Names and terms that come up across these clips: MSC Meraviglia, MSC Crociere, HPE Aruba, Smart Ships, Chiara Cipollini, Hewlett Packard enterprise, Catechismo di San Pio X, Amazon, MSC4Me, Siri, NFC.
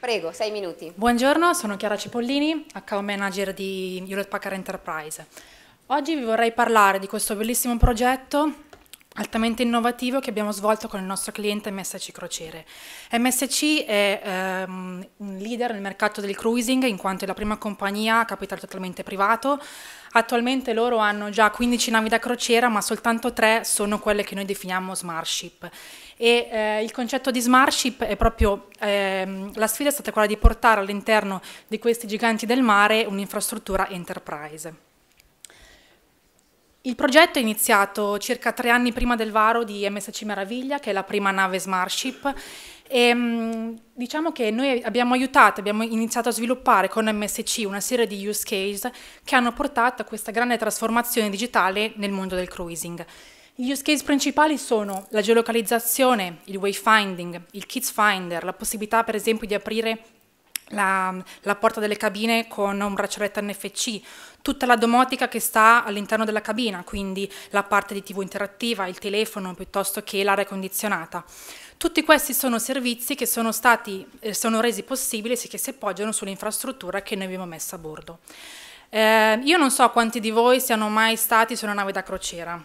Prego, 6 minuti. Buongiorno, sono Chiara Cipollini, account manager di Hewlett Packard Enterprise. Oggi vi vorrei parlare di questo bellissimo progetto altamente innovativo che abbiamo svolto con il nostro cliente MSC Crociere. MSC è un leader nel mercato del cruising, in quanto è la prima compagnia a capitale totalmente privato. Attualmente loro hanno già 15 navi da crociera, ma soltanto 3 sono quelle che noi definiamo smart ship. E il concetto di smart ship è proprio, la sfida è stata quella di portare all'interno di questi giganti del mare un'infrastruttura enterprise. Il progetto è iniziato circa 3 anni prima del varo di MSC Meraviglia, che è la prima nave smart ship, e diciamo che noi abbiamo iniziato a sviluppare con MSC una serie di use case che hanno portato a questa grande trasformazione digitale nel mondo del cruising. Gli use case principali sono la geolocalizzazione, il wayfinding, il kids finder, la possibilità per esempio di aprire la porta delle cabine con un braccialetto NFC, tutta la domotica che sta all'interno della cabina, quindi la parte di TV interattiva, il telefono piuttosto che l'aria condizionata. Tutti questi sono servizi che sono resi possibili se che si appoggiano sull'infrastruttura che noi abbiamo messo a bordo. Io non so quanti di voi siano mai stati su una nave da crociera.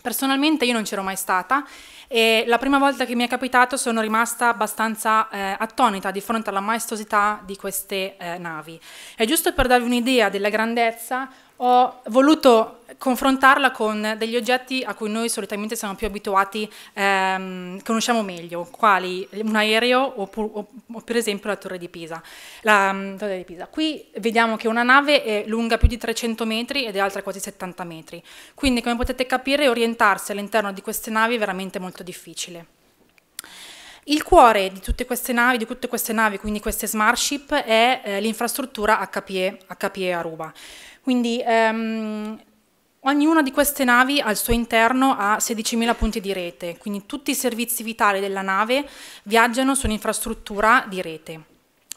Personalmente io non c'ero mai stata e la prima volta che mi è capitato sono rimasta abbastanza attonita di fronte alla maestosità di queste navi. E giusto per darvi un'idea della grandezza, ho voluto confrontarla con degli oggetti a cui noi solitamente siamo più abituati, conosciamo meglio, quali un aereo o per esempio la torre di Pisa. Qui vediamo che una nave è lunga più di 300 metri ed è alta quasi 70 metri, quindi come potete capire orientarsi all'interno di queste navi è veramente molto difficile. Il cuore di tutte queste navi, quindi queste smart ship, è l'infrastruttura HPE Aruba. Quindi ognuna di queste navi al suo interno ha 16.000 punti di rete, quindi tutti i servizi vitali della nave viaggiano su un'infrastruttura di rete.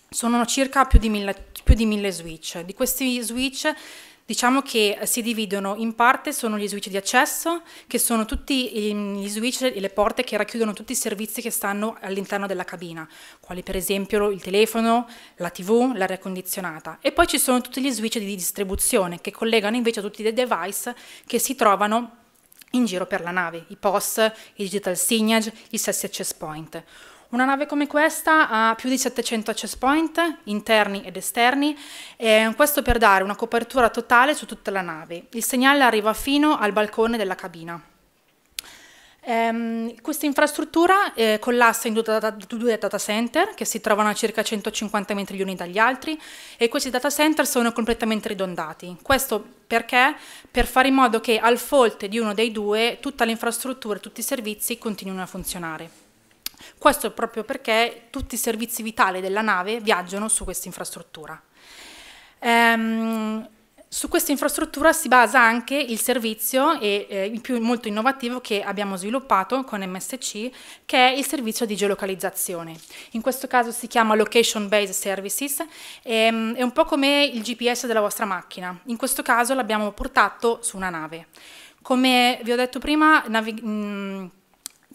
Sono circa più di 1.000 switch. Di questi switch diciamo che si dividono in parte, sono gli switch di accesso, che sono tutti gli switch e le porte che racchiudono tutti i servizi che stanno all'interno della cabina, quali per esempio il telefono, la TV, l'aria condizionata. E poi ci sono tutti gli switch di distribuzione che collegano invece tutti i device che si trovano in giro per la nave, i POS, i digital signage, i 6 access point. Una nave come questa ha più di 700 access point, interni ed esterni, questo per dare una copertura totale su tutta la nave. Il segnale arriva fino al balcone della cabina. Questa infrastruttura collassa in 2 data center che si trovano a circa 150 metri gli uni dagli altri e questi data center sono completamente ridondati. Questo perché? Per fare in modo che al folte di uno dei due tutta l'infrastruttura e tutti i servizi continuino a funzionare. Questo proprio perché tutti i servizi vitali della nave viaggiano su questa infrastruttura. Su questa infrastruttura si basa anche il servizio molto innovativo che abbiamo sviluppato con MSC, che è il servizio di geolocalizzazione. In questo caso si chiama Location Based Services, è un po' come il GPS della vostra macchina. In questo caso l'abbiamo portato su una nave. Come vi ho detto prima,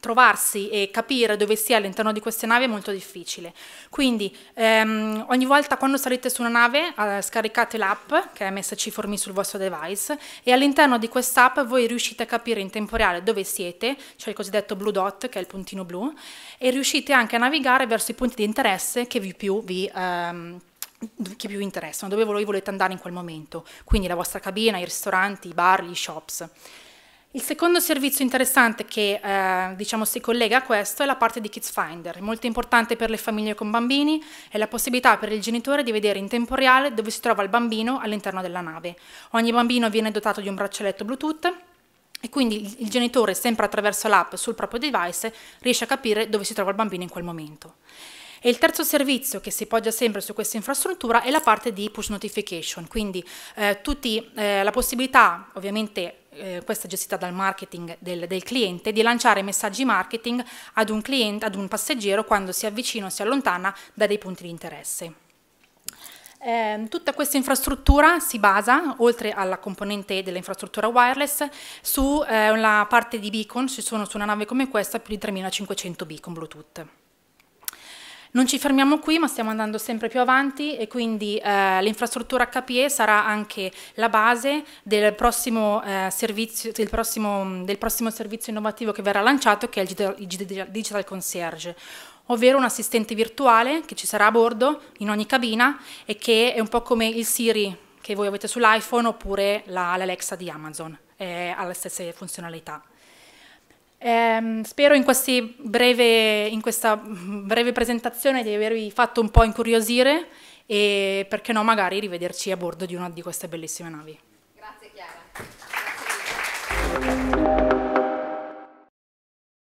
trovarsi e capire dove si è all'interno di queste navi è molto difficile, quindi ogni volta quando salite su una nave scaricate l'app che è MSC4Me sul vostro device e all'interno di quest'app voi riuscite a capire in tempo reale dove siete, cioè il cosiddetto blue dot che è il puntino blu, e riuscite anche a navigare verso i punti di interesse che più vi interessano, dove voi volete andare in quel momento, quindi la vostra cabina, i ristoranti, i bar, gli shops. Il secondo servizio interessante che si collega a questo è la parte di Kids Finder, molto importante per le famiglie con bambini, è la possibilità per il genitore di vedere in tempo reale dove si trova il bambino all'interno della nave. Ogni bambino viene dotato di un braccialetto Bluetooth e quindi il genitore, sempre attraverso l'app sul proprio device, riesce a capire dove si trova il bambino in quel momento. E il terzo servizio che si poggia sempre su questa infrastruttura è la parte di push notification, quindi la possibilità, ovviamente questa è gestita dal marketing del cliente, di lanciare messaggi marketing ad un passeggero quando si avvicina o si allontana da dei punti di interesse. Tutta questa infrastruttura si basa, oltre alla componente dell'infrastruttura wireless, sulla parte di beacon. Ci sono su una nave come questa più di 3.500 beacon Bluetooth. Non ci fermiamo qui, ma stiamo andando sempre più avanti e quindi l'infrastruttura HPE sarà anche la base del prossimo servizio innovativo che verrà lanciato, che è il Digital Concierge, ovvero un assistente virtuale che ci sarà a bordo in ogni cabina e che è un po' come il Siri che voi avete sull'iPhone oppure l'Alexa di Amazon, ha le stesse funzionalità. Spero in questa breve presentazione di avervi fatto un po' incuriosire e, perché no, magari rivederci a bordo di una di queste bellissime navi. Grazie Chiara. Grazie.